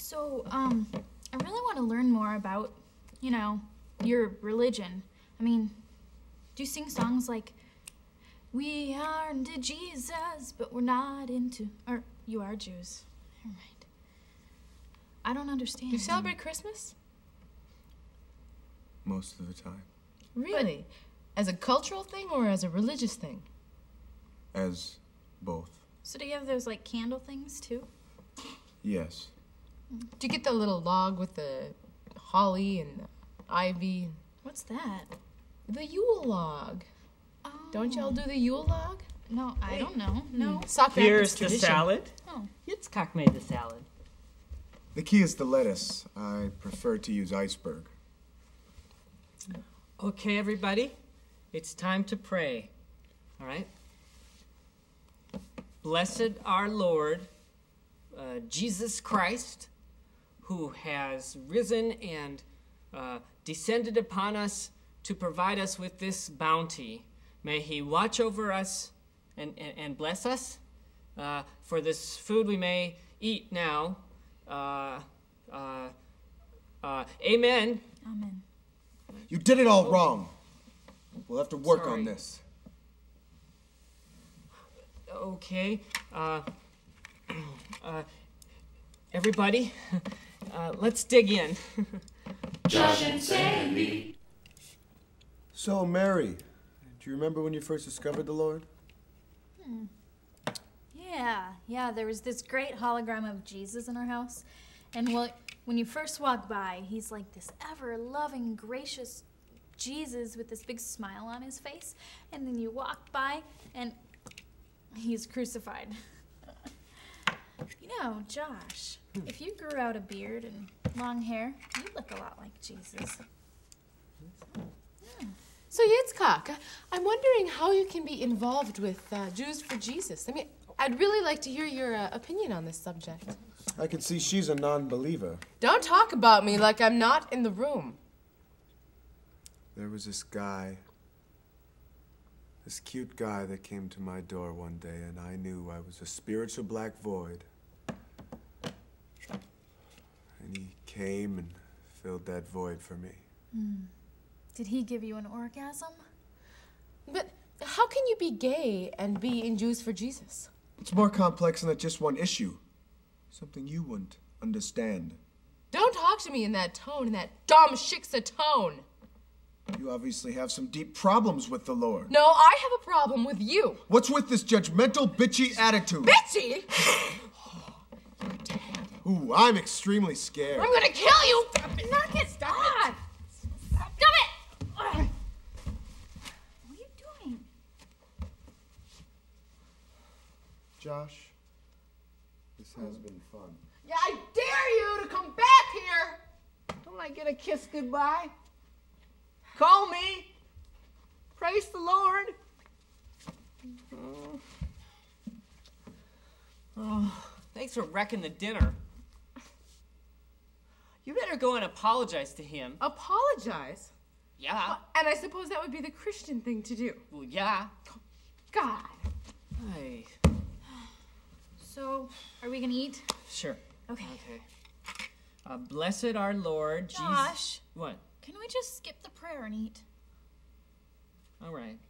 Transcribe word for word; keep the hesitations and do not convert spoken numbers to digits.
So, um, I really want to learn more about, you know, your religion. I mean, do you sing songs like, we are into Jesus, but we're not into, or you are Jews. Never mind. I don't understand. Do you celebrate Christmas? Most of the time. Really? But as a cultural thing or as a religious thing? As both. So do you have those, like, candle things, too? Yes. Do you get the little log with the holly and the ivy? What's that? The Yule log. Oh. Don't y'all do the Yule log? No, I Wait. don't know. No. Mm. Here's the salad. Oh. Yitzchok made the salad. The key is the lettuce. I prefer to use iceberg. Okay, everybody. It's time to pray. All right? Blessed our Lord, uh, Jesus Christ, who has risen and uh, descended upon us to provide us with this bounty. May he watch over us and, and, and bless us uh, for this food we may eat now. Uh, uh, uh, amen. Amen. You did it all oh. wrong. We'll have to work Sorry. on this. Okay, uh, uh, everybody, uh, let's dig in. Josh and Sandy. So, Mary, do you remember when you first discovered the Lord? Hmm. Yeah, yeah, there was this great hologram of Jesus in our house. And well, when you first walk by, he's like this ever-loving, gracious Jesus with this big smile on his face. And then you walk by and he's crucified. You know, Josh, if you grew out a beard and long hair, you'd look a lot like Jesus. Yeah. So, Yitzchok, I'm wondering how you can be involved with uh, Jews for Jesus. I mean, I'd really like to hear your uh, opinion on this subject. I can see she's a non-believer. Don't talk about me like I'm not in the room. There was this guy. This cute guy that came to my door one day, and I knew I was a spiritual black void. And he came and filled that void for me. Mm. Did he give you an orgasm? But how can you be gay and be in Jews for Jesus? It's more complex than just one issue. Something you wouldn't understand. Don't talk to me in that tone, in that dumb shiksa tone. You obviously have some deep problems with the Lord. No, I have a problem with you. What's with this judgmental, bitchy attitude? Bitchy? Oh, you're dead. Ooh, I'm extremely scared. I'm gonna kill you! Stop it. Knock it! Stop ah. it! Stop it! What are you doing? Josh, this has been fun. Yeah, I dare you to come back here! Don't I get a kiss goodbye? Call me. Praise the Lord. Oh. Oh, thanks for wrecking the dinner. You better go and apologize to him. Apologize? Yeah. Well, and I suppose that would be the Christian thing to do. Well, yeah. God. Hey. So, are we gonna eat? Sure. Okay. Okay. Uh, blessed our Lord. Josh. Jesus. What? Can we just skip the prayer and eat? All right.